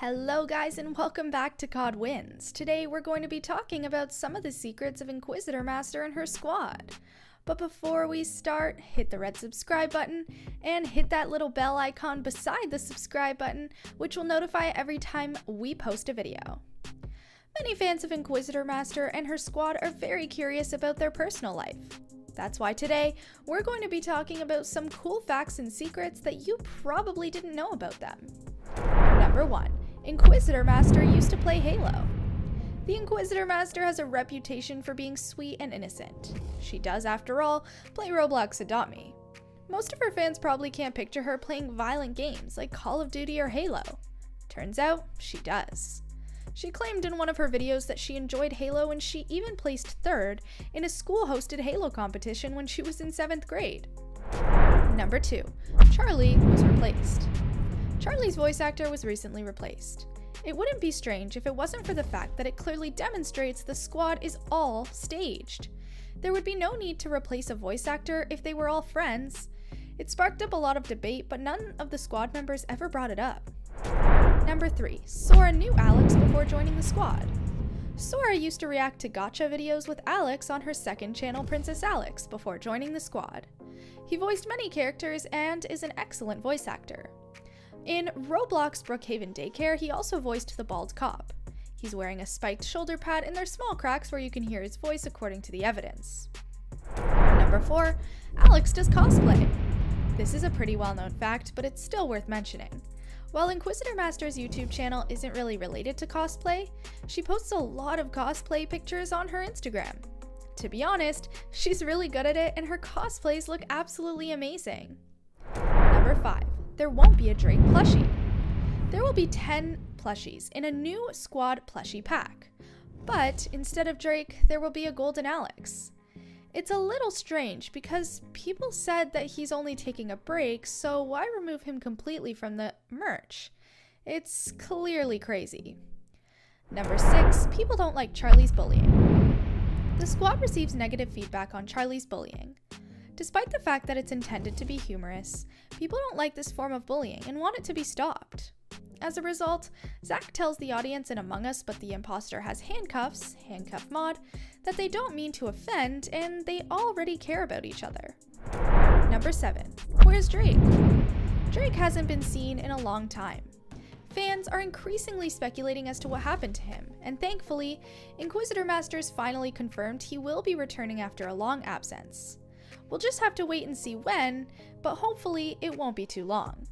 Hello guys and welcome back to COD Wins. Today we're going to be talking about some of the secrets of Inquisitor Master and her squad. But before we start, hit the red subscribe button and hit that little bell icon beside the subscribe button, which will notify every time we post a video. Many fans of Inquisitor Master and her squad are very curious about their personal life. That's why today we're going to be talking about some cool facts and secrets that you probably didn't know about them. Number 1. Inquisitor Master used to play Halo. The Inquisitor Master has a reputation for being sweet and innocent. She does, after all, play Roblox Adopt Me. Most of her fans probably can't picture her playing violent games like Call of Duty or Halo. Turns out, she does. She claimed in one of her videos that she enjoyed Halo and she even placed third in a school-hosted Halo competition when she was in 7th grade. Number 2. Charlie was replaced. Charlie's voice actor was recently replaced. It wouldn't be strange if it wasn't for the fact that it clearly demonstrates the squad is all staged. There would be no need to replace a voice actor if they were all friends. It sparked up a lot of debate, but none of the squad members ever brought it up. Number 3. Sora knew Alex before joining the squad. Sora used to react to gacha videos with Alex on her second channel, Princess Alex, before joining the squad. He voiced many characters and is an excellent voice actor. In Roblox Brookhaven Daycare, he also voiced the bald cop. He's wearing a spiked shoulder pad and there's small cracks where you can hear his voice according to the evidence. Number 4. Alex does cosplay. This is a pretty well-known fact, but it's still worth mentioning. While Inquisitor Master's YouTube channel isn't really related to cosplay, she posts a lot of cosplay pictures on her Instagram. To be honest, she's really good at it and her cosplays look absolutely amazing. Number 5. There won't be a Drake plushie. There will be 10 plushies in a new squad plushie pack, but instead of Drake, there will be a golden Alex. It's a little strange because people said that he's only taking a break, so why remove him completely from the merch? It's clearly crazy. Number 6, people don't like Charlie's bullying. The squad receives negative feedback on Charlie's bullying. Despite the fact that it's intended to be humorous, people don't like this form of bullying and want it to be stopped. As a result, Zack tells the audience in Among Us But the Imposter Has Handcuffs, handcuff mod, that they don't mean to offend and they already care about each other. Number 7. Where's Drake? Drake hasn't been seen in a long time. Fans are increasingly speculating as to what happened to him, and thankfully, Inquisitor Masters finally confirmed he will be returning after a long absence. We'll just have to wait and see when, but hopefully it won't be too long.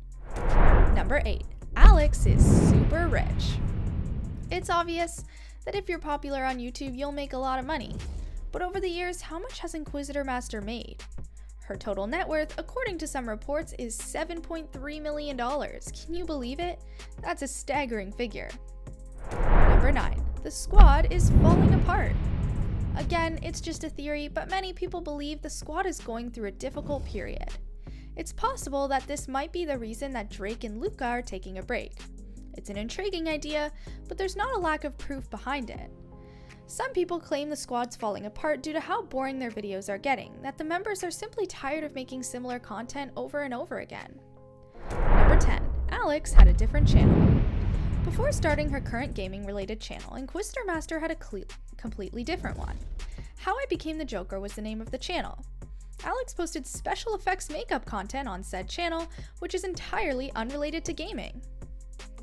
Number 8. Alex is super rich. It's obvious that if you're popular on YouTube, you'll make a lot of money. But over the years, how much has Inquisitor Master made? Her total net worth, according to some reports, is $7.3 million. Can you believe it? That's a staggering figure. Number 9. The squad is falling apart. Again, it's just a theory, but many people believe the squad is going through a difficult period. It's possible that this might be the reason that Drake and Luca are taking a break. It's an intriguing idea, but there's not a lack of proof behind it. Some people claim the squad's falling apart due to how boring their videos are getting, that the members are simply tired of making similar content over and over again. Number 10. Alex had a different channel. Before starting her current gaming-related channel, Inquisitor Master had a completely different one. How I Became the Joker was the name of the channel. Alex posted special effects makeup content on said channel, which is entirely unrelated to gaming.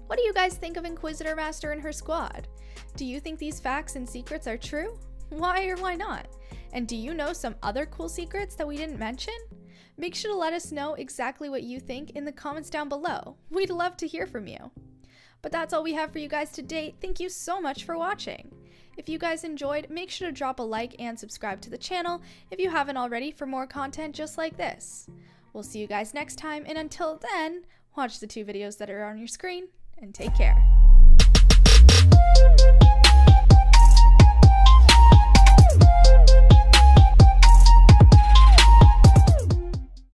What do you guys think of Inquisitor Master and her squad? Do you think these facts and secrets are true? Why or why not? And do you know some other cool secrets that we didn't mention? Make sure to let us know exactly what you think in the comments down below. We'd love to hear from you. But that's all we have for you guys today. Thank you so much for watching. If you guys enjoyed, make sure to drop a like and subscribe to the channel if you haven't already for more content just like this. We'll see you guys next time, and until then, watch the two videos that are on your screen and take care.